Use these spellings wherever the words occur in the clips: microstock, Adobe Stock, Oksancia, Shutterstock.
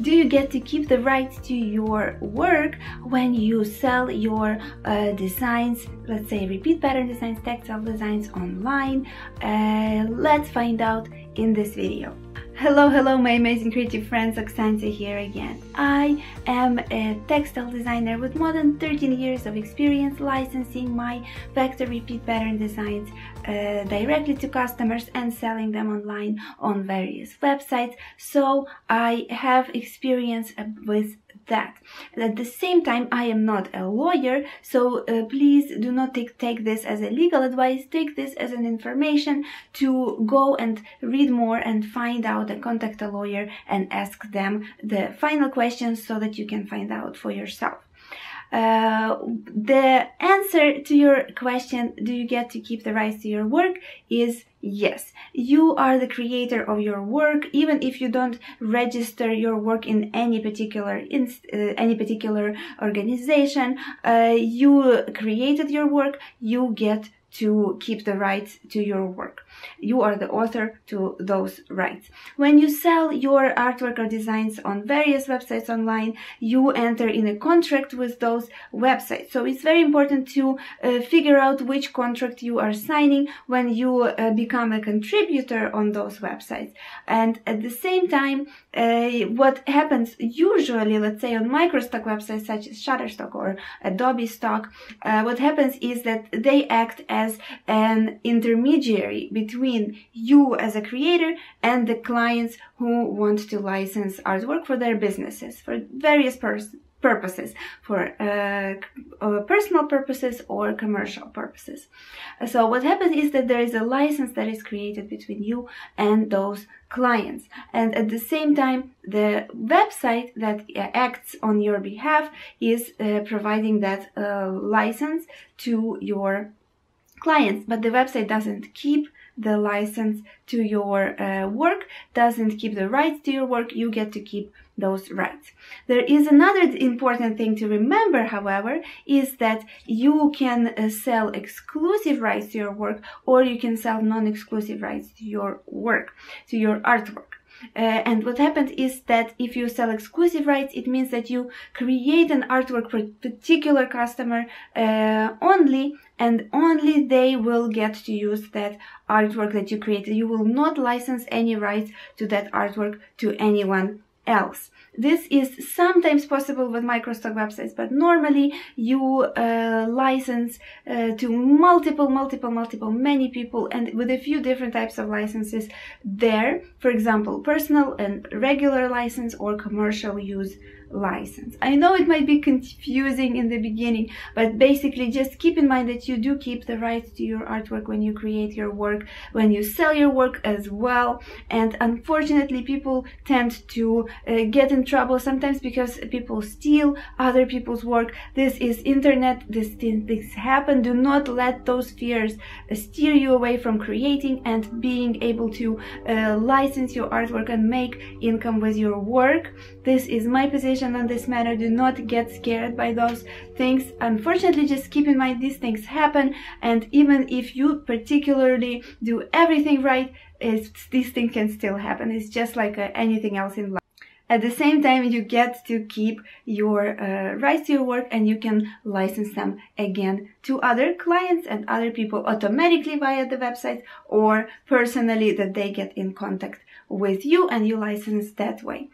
Do you get to keep the rights to your work when you sell your designs, let's say repeat pattern designs, textile designs online? Let's find out in this video. Hello, hello, my amazing creative friends, Oksancia here again. I am a textile designer with more than 13 years of experience licensing my vector repeat pattern designs directly to customers and selling them online on various websites, so I have experience with that. At the same time, I am not a lawyer, so please do not take this as a legal advice. Take this as an information to go and read more and find out and contact a lawyer and ask them the final questions so that you can find out for yourself. The answer to your question, do you get to keep the rights to your work, is yes. You are the creator of your work, even if you don't register your work in any particular organization. You created your work, you get to keep the rights to your work. You are the author to those rights. When you sell your artwork or designs on various websites online, you enter in a contract with those websites. So it's very important to figure out which contract you are signing when you become a contributor on those websites. And at the same time, what happens usually, let's say on microstock websites such as Shutterstock or Adobe Stock, what happens is that they act as an intermediary between you as a creator and the clients who want to license artwork for their businesses, for various purposes, for personal purposes or commercial purposes. So what happens is that there is a license that is created between you and those clients, and at the same time the website that acts on your behalf is providing that license to your clients, but the website doesn't keep the license to your work, doesn't keep the rights to your work. You get to keep those rights. There is another important thing to remember, however, is that you can sell exclusive rights to your work, or you can sell non-exclusive rights to your work, to your artwork. And what happened is that if you sell exclusive rights, it means that you create an artwork for a particular customer only, and only they will get to use that artwork that you created. You will not license any rights to that artwork to anyone else. This is sometimes possible with microstock websites, but normally you license to many people, and with a few different types of licenses there. For example, personal and regular license or commercial use license. I know it might be confusing in the beginning, but basically just keep in mind that you do keep the rights to your artwork when you create your work, when you sell your work as well. And unfortunately, people tend to get in trouble sometimes because people steal other people's work. This is internet, things happen. Do not let those fears steer you away from creating and being able to license your artwork and make income with your work. This is my position on this matter. Do not get scared by those things. Unfortunately, just keep in mind these things happen, and even if you particularly do everything right, this thing can still happen. It's just like anything else in life. At the same time, you get to keep your rights to your work, and you can license them again to other clients and other people automatically via the website, or personally that they get in contact with you and you license that way.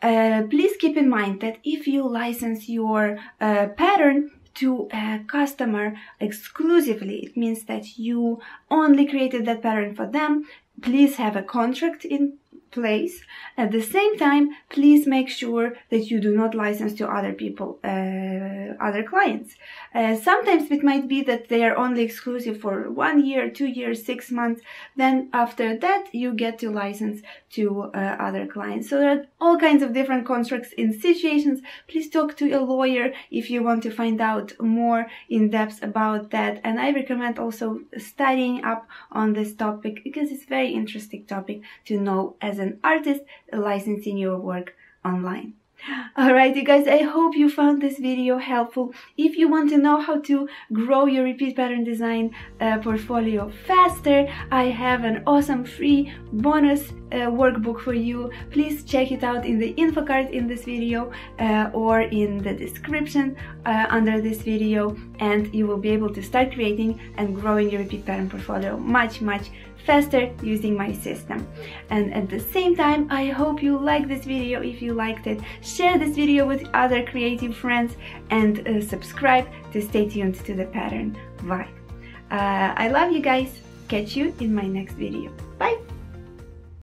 Please keep in mind that if you license your pattern to a customer exclusively, it means that you only created that pattern for them. Please have a contract in place. At the same time, please make sure that you do not license to other people, other clients. Sometimes it might be that they are only exclusive for 1 year, 2 years, 6 months. Then after that, you get to license to other clients. So there are all kinds of different contracts in situations. Please talk to a lawyer if you want to find out more in depth about that. And I recommend also studying up on this topic, because it's a very interesting topic to know as an artist licensing your work online. Alright, you guys, I hope you found this video helpful. If you want to know how to grow your repeat pattern design portfolio faster, I have an awesome free bonus workbook for you. Please check it out in the info card in this video or in the description under this video, and you will be able to start creating and growing your repeat pattern portfolio much faster using my system. And at the same time, I hope you like this video. If you liked it, share this video with other creative friends, and subscribe to stay tuned to the pattern vibe. I love you guys. Catch you in my next video.